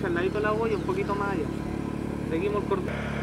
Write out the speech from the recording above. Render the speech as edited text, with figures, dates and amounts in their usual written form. hacia el ladito del agua y un poquito más allá. Seguimos cortando.